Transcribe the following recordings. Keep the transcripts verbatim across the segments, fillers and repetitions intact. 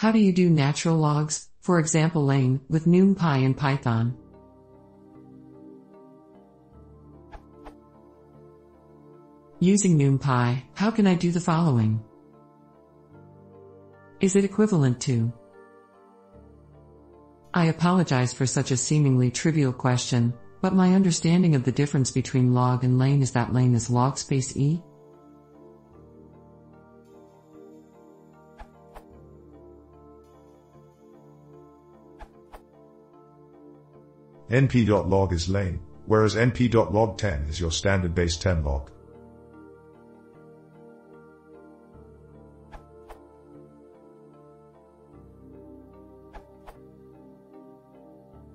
How do you do natural logs, for example lane, with NumPy and Python? Using NumPy, how can I do the following? Is it equivalent to? I apologize for such a seemingly trivial question, but my understanding of the difference between log and lane is that lane is log space E. N P dot log is lane, whereas N P dot log ten is your standard base ten log.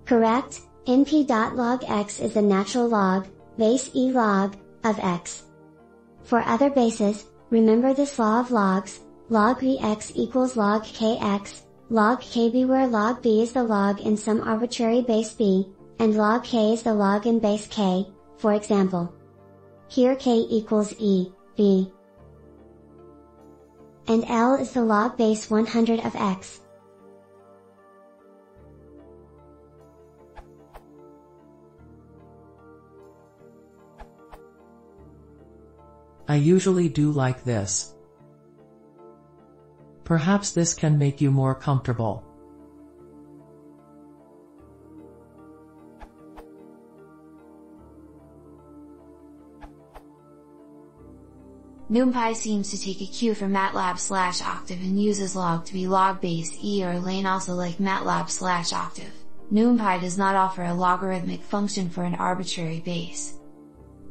Correct, N P dot log x is the natural log, base E log, of x. For other bases, remember this law of logs, log E x equals log K x, log K b where log b is the log in some arbitrary base b, and log K is the log in base K, for example. Here K equals E, b. And L is the log base one hundred of x. I usually do like this. Perhaps this can make you more comfortable. NumPy seems to take a cue from MATLAB slash Octave and uses log to be log base E or lane, also like MATLAB slash Octave. NumPy does not offer a logarithmic function for an arbitrary base.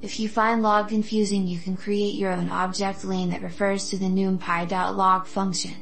If you find log confusing, you can create your own object lane that refers to the NumPy dot log function.